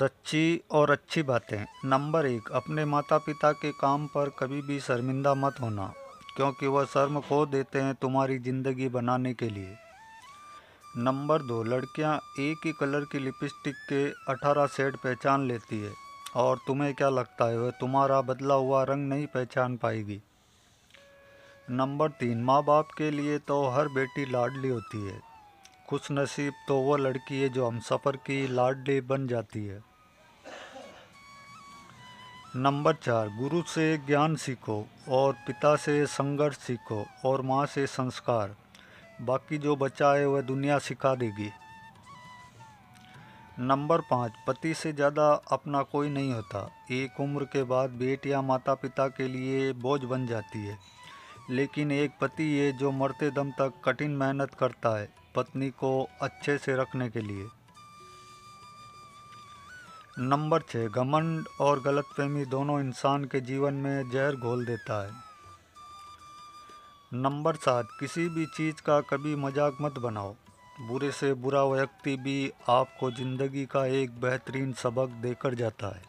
सच्ची और अच्छी बातें। नंबर 1, अपने माता पिता के काम पर कभी भी शर्मिंदा मत होना, क्योंकि वह शर्म खो देते हैं तुम्हारी ज़िंदगी बनाने के लिए। नंबर 2, लड़कियां एक ही कलर की लिपस्टिक के 18 शेड पहचान लेती है और तुम्हें क्या लगता है वह तुम्हारा बदला हुआ रंग नहीं पहचान पाएगी। नंबर 3, माँ बाप के लिए तो हर बेटी लाडली होती है, खुश नसीब तो वह लड़की है जो हम सफ़र की लाडली बन जाती है। नंबर 4, गुरु से ज्ञान सीखो और पिता से संघर्ष सीखो और माँ से संस्कार, बाकी जो बचा है वह दुनिया सिखा देगी। नंबर 5, पति से ज़्यादा अपना कोई नहीं होता। एक उम्र के बाद बेटियाँ माता पिता के लिए बोझ बन जाती है, लेकिन एक पति है जो मरते दम तक कठिन मेहनत करता है पत्नी को अच्छे से रखने के लिए। नंबर 6, घमंड और गलतफहमी दोनों इंसान के जीवन में जहर घोल देता है। नंबर 7, किसी भी चीज़ का कभी मजाक मत बनाओ, बुरे से बुरा व्यक्ति भी आपको ज़िंदगी का एक बेहतरीन सबक देकर जाता है।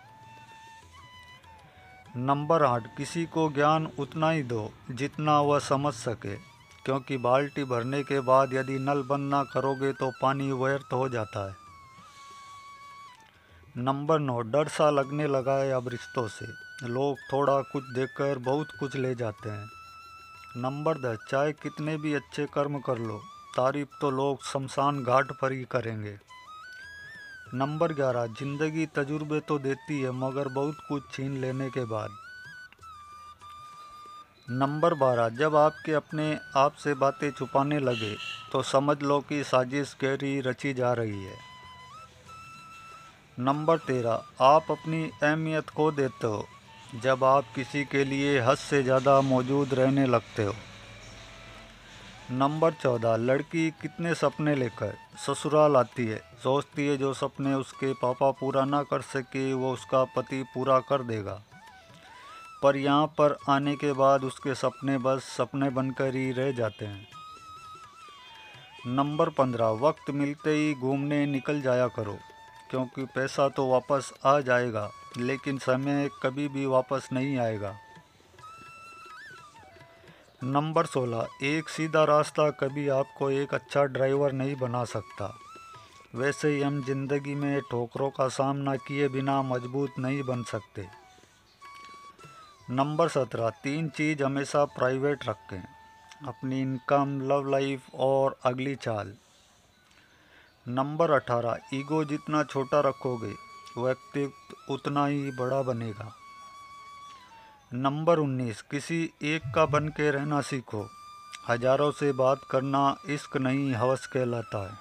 नंबर 8, किसी को ज्ञान उतना ही दो जितना वह समझ सके, क्योंकि बाल्टी भरने के बाद यदि नल बंद ना करोगे तो पानी व्यर्थ हो जाता है। नंबर 9, डर सा लगने लगा है अब रिश्तों से, लोग थोड़ा कुछ देखकर बहुत कुछ ले जाते हैं। नंबर 10, चाहे कितने भी अच्छे कर्म कर लो, तारीफ तो लोग शमशान घाट पर ही करेंगे। नंबर 11, ज़िंदगी तजुर्बे तो देती है मगर बहुत कुछ छीन लेने के बाद। नंबर 12, जब आपके अपने आप से बातें छुपाने लगे तो समझ लो कि साजिश गहरी रची जा रही है। नंबर 13, आप अपनी अहमियत खो देते हो जब आप किसी के लिए हद से ज़्यादा मौजूद रहने लगते हो। नंबर 14, लड़की कितने सपने लेकर ससुराल आती है, सोचती है जो सपने उसके पापा पूरा ना कर सके वो उसका पति पूरा कर देगा, पर यहाँ पर आने के बाद उसके सपने बस सपने बनकर ही रह जाते हैं। नंबर 15, वक्त मिलते ही घूमने निकल जाया करो, क्योंकि पैसा तो वापस आ जाएगा लेकिन समय कभी भी वापस नहीं आएगा। नंबर 16, एक सीधा रास्ता कभी आपको एक अच्छा ड्राइवर नहीं बना सकता, वैसे ही हम जिंदगी में ठोकरों का सामना किए बिना मजबूत नहीं बन सकते। नंबर 17, 3 चीज़ हमेशा प्राइवेट रखें, अपनी इनकम, लव लाइफ और अगली चाल। नंबर 18, ईगो जितना छोटा रखोगे व्यक्तित्व उतना ही बड़ा बनेगा। नंबर 19, किसी एक का बन के रहना सीखो, हजारों से बात करना इश्क नहीं हवस कहलाता है।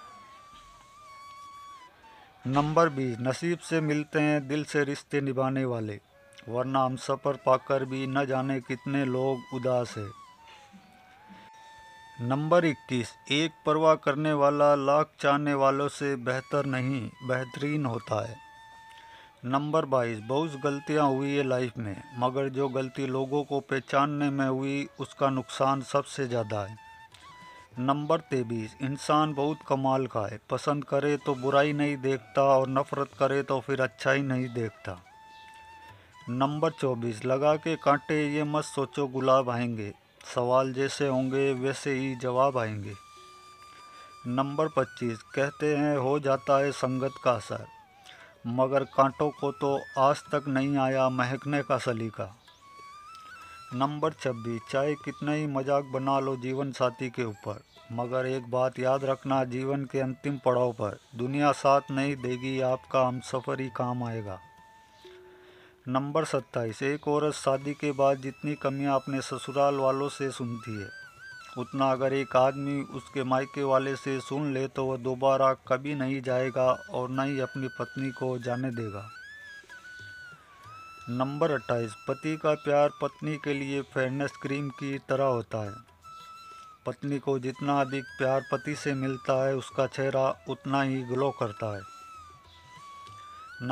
नंबर 20, नसीब से मिलते हैं दिल से रिश्ते निभाने वाले, वरना हम सफ़र पाकर भी न जाने कितने लोग उदास है। नंबर 21, एक परवाह करने वाला लाख चाहने वालों से बेहतर नहीं बेहतरीन होता है। नंबर 22, बहुत गलतियां हुई है लाइफ में, मगर जो गलती लोगों को पहचानने में हुई उसका नुकसान सबसे ज़्यादा है। नंबर 23, इंसान बहुत कमाल का है, पसंद करे तो बुराई नहीं देखता और नफ़रत करे तो फिर अच्छा ही नहीं देखता। नंबर 24, लगा के कांटे ये मत सोचो गुलाब आएंगे, सवाल जैसे होंगे वैसे ही जवाब आएंगे। नंबर 25, कहते हैं हो जाता है संगत का असर, मगर कांटों को तो आज तक नहीं आया महकने का सलीका। नंबर 26, चाहे कितना ही मजाक बना लो जीवन साथी के ऊपर, मगर एक बात याद रखना, जीवन के अंतिम पड़ाव पर दुनिया साथ नहीं देगी, आपका हमसफ़र ही काम आएगा। नंबर 27, एक औरत शादी के बाद जितनी कमियां अपने ससुराल वालों से सुनती है उतना अगर एक आदमी उसके मायके वाले से सुन ले तो वह दोबारा कभी नहीं जाएगा और न ही अपनी पत्नी को जाने देगा। नंबर 28, पति का प्यार पत्नी के लिए फेयरनेस क्रीम की तरह होता है, पत्नी को जितना अधिक प्यार पति से मिलता है उसका चेहरा उतना ही ग्लो करता है।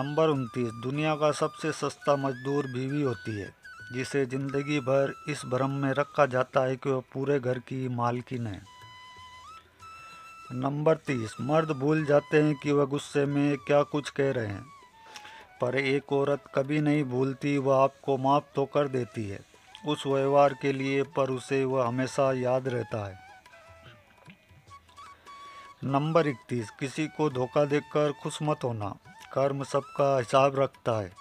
नंबर 29, दुनिया का सबसे सस्ता मजदूर बीवी होती है, जिसे ज़िंदगी भर इस भ्रम में रखा जाता है कि वह पूरे घर की मालकिन है। नंबर 30, मर्द भूल जाते हैं कि वह गुस्से में क्या कुछ कह रहे हैं, पर एक औरत कभी नहीं भूलती, वह आपको माफ़ तो कर देती है उस व्यवहार के लिए, पर उसे वह हमेशा याद रहता है। नंबर 31, किसी को धोखा देकर खुश मत होना, कर्म सबका हिसाब रखता है।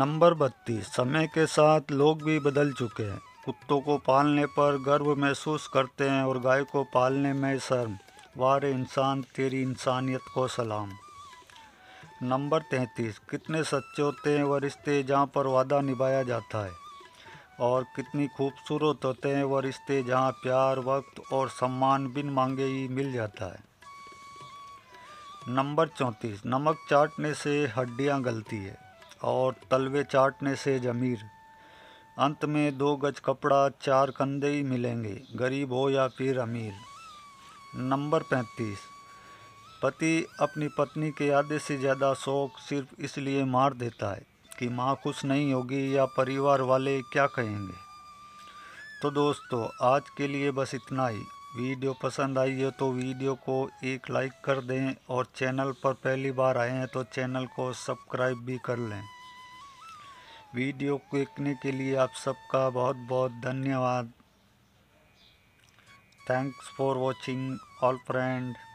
नंबर 32, समय के साथ लोग भी बदल चुके हैं। कुत्तों को पालने पर गर्व महसूस करते हैं और गाय को पालने में शर्म। वारे इंसान, तेरी इंसानियत को सलाम। नंबर 33, कितने सच्चे होते हैं वह रिश्ते जहाँ पर वादा निभाया जाता है, और कितनी खूबसूरत होते हैं वह रिश्ते जहाँ प्यार, वक्त और सम्मान बिन मांगे ही मिल जाता है। नंबर 34, नमक चाटने से हड्डियाँ गलती है और तलवे चाटने से ज़मीर। अंत में 2 गज कपड़ा 4 कंधे ही मिलेंगे, गरीब हो या फिर अमीर। नंबर 35, पति अपनी पत्नी के आधे से ज़्यादा शौक सिर्फ इसलिए मार देता है कि माँ खुश नहीं होगी या परिवार वाले क्या कहेंगे। तो दोस्तों आज के लिए बस इतना ही। वीडियो पसंद आई है तो वीडियो को एक लाइक कर दें, और चैनल पर पहली बार आए हैं तो चैनल को सब्सक्राइब भी कर लें। वीडियो को देखने के लिए आप सबका बहुत बहुत धन्यवाद। Thanks for watching all friend.